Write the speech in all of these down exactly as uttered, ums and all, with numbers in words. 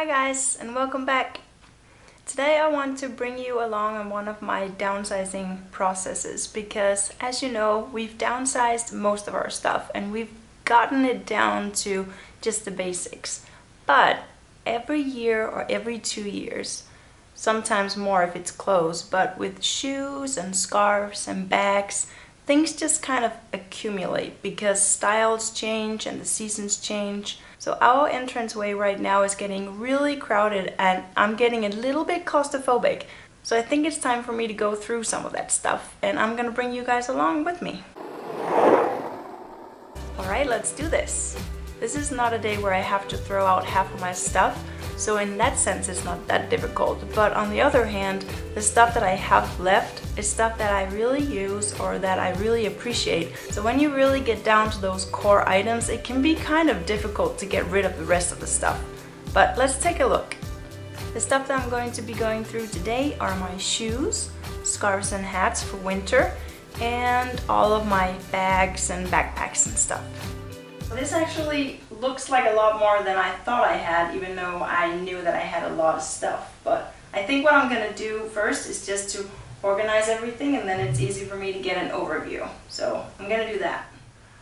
Hi guys, and welcome back. Today I want to bring you along on one of my downsizing processes because, as you know, we've downsized most of our stuff and we've gotten it down to just the basics. But every year or every two years, sometimes more if it's clothes, but with shoes and scarves and bags, things just kind of accumulate because styles change and the seasons change. So our entranceway right now is getting really crowded and I'm getting a little bit claustrophobic. So I think it's time for me to go through some of that stuff and I'm gonna bring you guys along with me. Alright, let's do this. This is not a day where I have to throw out half of my stuff. So in that sense, it's not that difficult. But on the other hand, the stuff that I have left is stuff that I really use or that I really appreciate. So when you really get down to those core items, it can be kind of difficult to get rid of the rest of the stuff. But let's take a look. The stuff that I'm going to be going through today are my shoes, scarves and hats for winter, and all of my bags and backpacks and stuff. This actually looks like a lot more than I thought I had, even though I knew that I had a lot of stuff. But I think what I'm gonna do first is just to organize everything, and then it's easy for me to get an overview. So I'm gonna do that.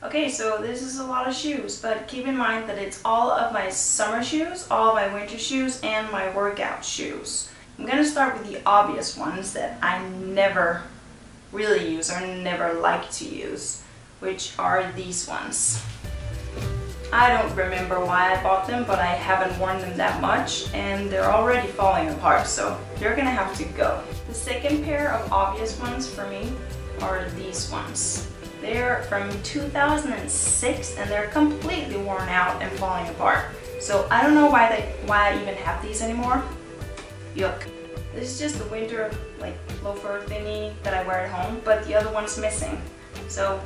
Okay, so this is a lot of shoes, but keep in mind that it's all of my summer shoes, all of my winter shoes, and my workout shoes. I'm gonna start with the obvious ones that I never really use or never like to use, which are these ones. I don't remember why I bought them, but I haven't worn them that much and they're already falling apart, so they're gonna have to go. The second pair of obvious ones for me are these ones. They're from two thousand six and they're completely worn out and falling apart. So I don't know why they, why I even have these anymore. Yuck. This is just the winter like loafer thingy that I wear at home, but the other one's missing. So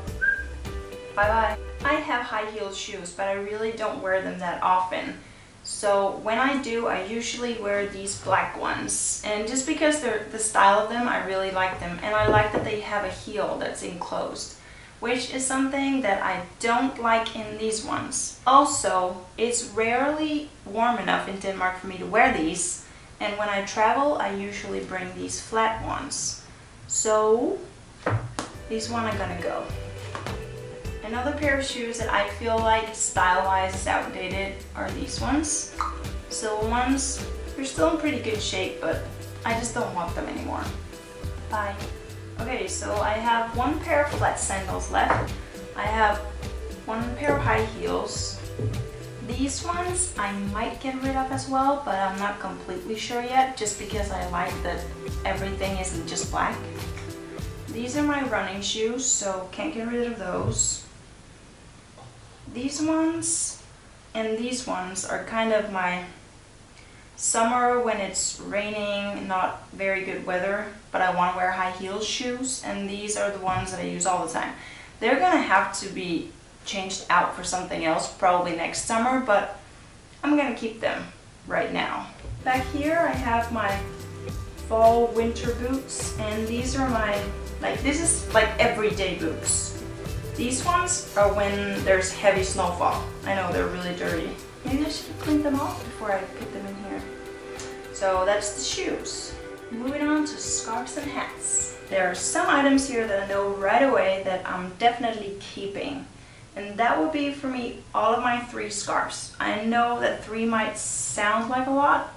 bye-bye. I have high-heeled shoes, but I really don't wear them that often. So when I do, I usually wear these black ones. And just because they're the style of them, I really like them. And I like that they have a heel that's enclosed, which is something that I don't like in these ones. Also, it's rarely warm enough in Denmark for me to wear these. And when I travel, I usually bring these flat ones. So these ones are gonna go. Another pair of shoes that I feel like style-wise is outdated are these ones. Silver ones. They're still in pretty good shape, but I just don't want them anymore. Bye. Okay, so I have one pair of flat sandals left. I have one pair of high heels. These ones I might get rid of as well, but I'm not completely sure yet, just because I like that everything isn't just black. These are my running shoes, so can't get rid of those. These ones and these ones are kind of my summer when it's raining, not very good weather, but I want to wear high heel shoes, and these are the ones that I use all the time. They're gonna have to be changed out for something else, probably next summer, but I'm gonna keep them right now. Back here I have my fall winter boots, and these are my, like this is like everyday boots. These ones are when there's heavy snowfall. I know they're really dirty. Maybe I should have cleaned them off before I put them in here. So that's the shoes. Moving on to scarves and hats. There are some items here that I know right away that I'm definitely keeping. And that would be for me all of my three scarves. I know that three might sound like a lot,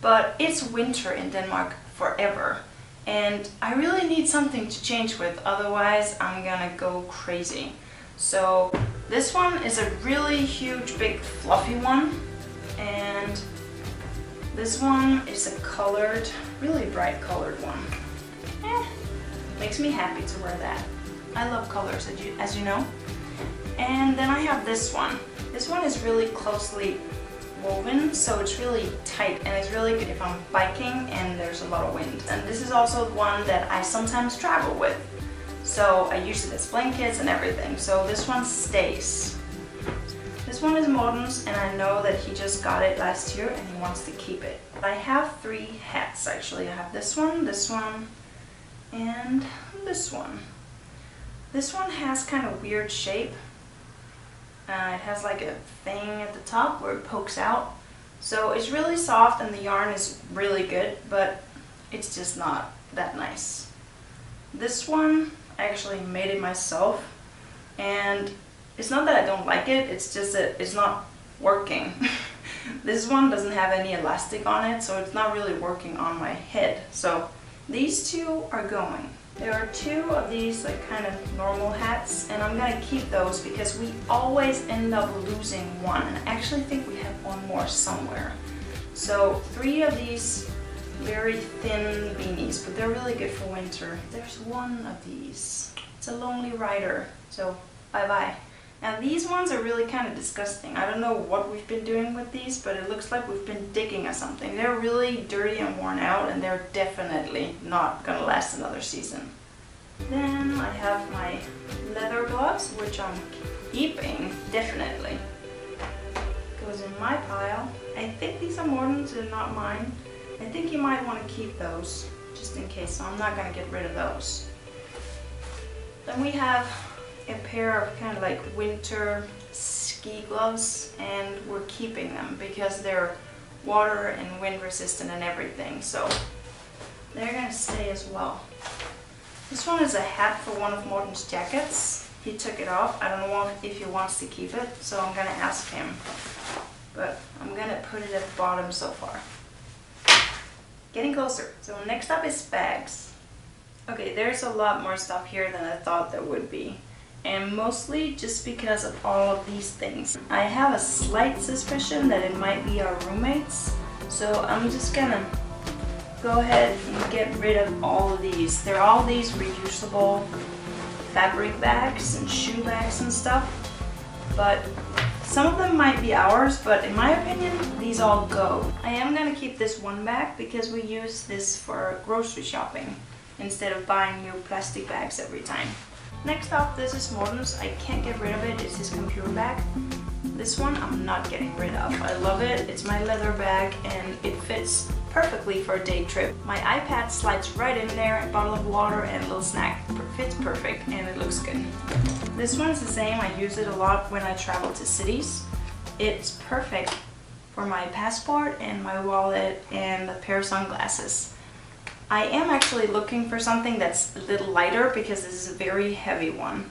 but it's winter in Denmark forever. And I really need something to change with, otherwise I'm gonna go crazy. So this one is a really huge, big, fluffy one. And this one is a colored, really bright colored one. Eh, makes me happy to wear that. I love colors, as you, as you know. And then I have this one. This one is really closely woven, so it's really tight and it's really good if I'm biking and there's a lot of wind. And this is also one that I sometimes travel with, so I use it as blankets and everything, so this one stays. This one is Morten's, and I know that he just got it last year and he wants to keep it. I have three hats actually. I have this one, this one, and this one. This one has kind of weird shape. Uh, it has like a thing at the top where it pokes out, So it's really soft and the yarn is really good, but it's just not that nice. This one, I actually made it myself, and it's not that I don't like it, it's just that it's not working. This one doesn't have any elastic on it, so it's not really working on my head. So these two are going. There are two of these like kind of normal hats, and I'm gonna keep those because we always end up losing one. And I actually think we have one more somewhere. So three of these very thin beanies, but they're really good for winter. There's one of these. It's a lonely rider, so bye-bye. Now these ones are really kind of disgusting. I don't know what we've been doing with these, but it looks like we've been digging at something. They're really dirty and worn out, and they're definitely not going to last another season. Then I have my leather gloves, which I'm keeping, definitely. Goes in my pile. I think these are Morten's and not mine. I think you might want to keep those, just in case, so I'm not going to get rid of those. Then we have a pair of kind of like winter ski gloves, and we're keeping them because they're water and wind resistant and everything, so they're gonna stay as well. This one is a hat for one of Morten's jackets. He took it off. I don't know if he wants to keep it, so I'm gonna ask him, but I'm gonna put it at the bottom so far. Getting closer. So next up is bags. Okay, there's a lot more stuff here than I thought there would be. And mostly just because of all of these things. I have a slight suspicion that it might be our roommates, so I'm just gonna go ahead and get rid of all of these. They're all these reusable fabric bags and shoe bags and stuff, but some of them might be ours, but in my opinion, these all go. I am gonna keep this one bag because we use this for grocery shopping instead of buying new plastic bags every time. Next up, this is Morten's. I can't get rid of it. It's his computer bag. This one I'm not getting rid of. I love it. It's my leather bag and it fits perfectly for a day trip. My iPad slides right in there, a bottle of water and a little snack. It fits perfect and it looks good. This one's the same. I use it a lot when I travel to cities. It's perfect for my passport and my wallet and a pair of sunglasses. I am actually looking for something that's a little lighter because this is a very heavy one.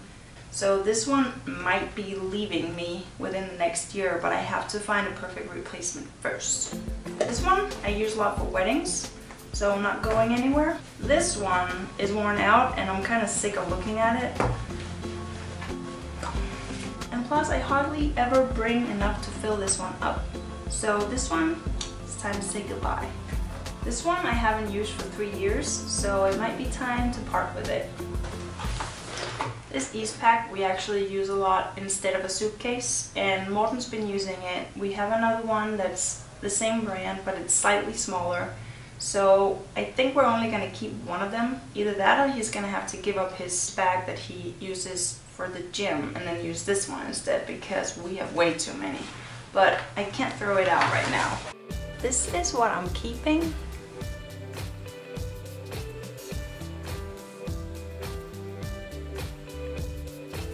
So this one might be leaving me within the next year, but I have to find a perfect replacement first. This one I use a lot for weddings, so I'm not going anywhere. This one is worn out and I'm kind of sick of looking at it. And plus I hardly ever bring enough to fill this one up. So this one, it's time to say goodbye. This one I haven't used for three years, so it might be time to part with it. This Eastpak we actually use a lot instead of a suitcase, and Morten's been using it. We have another one that's the same brand, but it's slightly smaller. So I think we're only going to keep one of them. Either that or he's going to have to give up his bag that he uses for the gym and then use this one instead because we have way too many. But I can't throw it out right now. This is what I'm keeping.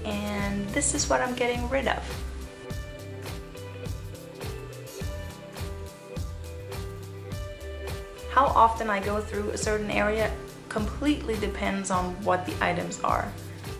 And this is what I'm getting rid of. How often I go through a certain area completely depends on what the items are.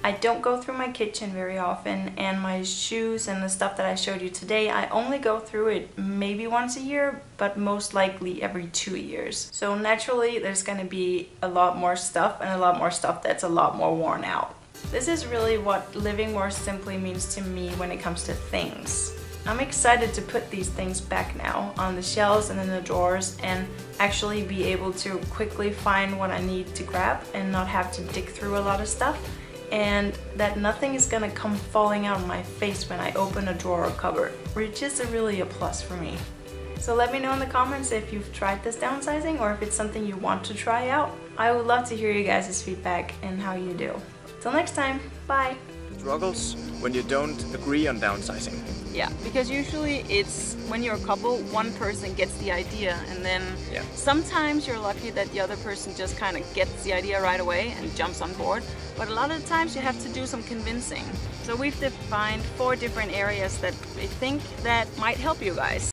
I don't go through my kitchen very often, and my shoes and the stuff that I showed you today, I only go through it maybe once a year, but most likely every two years. So naturally there's going to be a lot more stuff, and a lot more stuff that's a lot more worn out. This is really what living more simply means to me when it comes to things. I'm excited to put these things back now on the shelves and in the drawers and actually be able to quickly find what I need to grab and not have to dig through a lot of stuff, and that nothing is gonna come falling out of my face when I open a drawer or cupboard, which is really a plus for me. So let me know in the comments if you've tried this downsizing or if it's something you want to try out. I would love to hear you guys' feedback and how you do. Till next time, bye! Struggles when you don't agree on downsizing. Yeah, because usually it's when you're a couple, one person gets the idea, and then yeah. Sometimes you're lucky that the other person just kind of gets the idea right away and jumps on board, but a lot of the times you have to do some convincing. So we've defined four different areas that we think that might help you guys.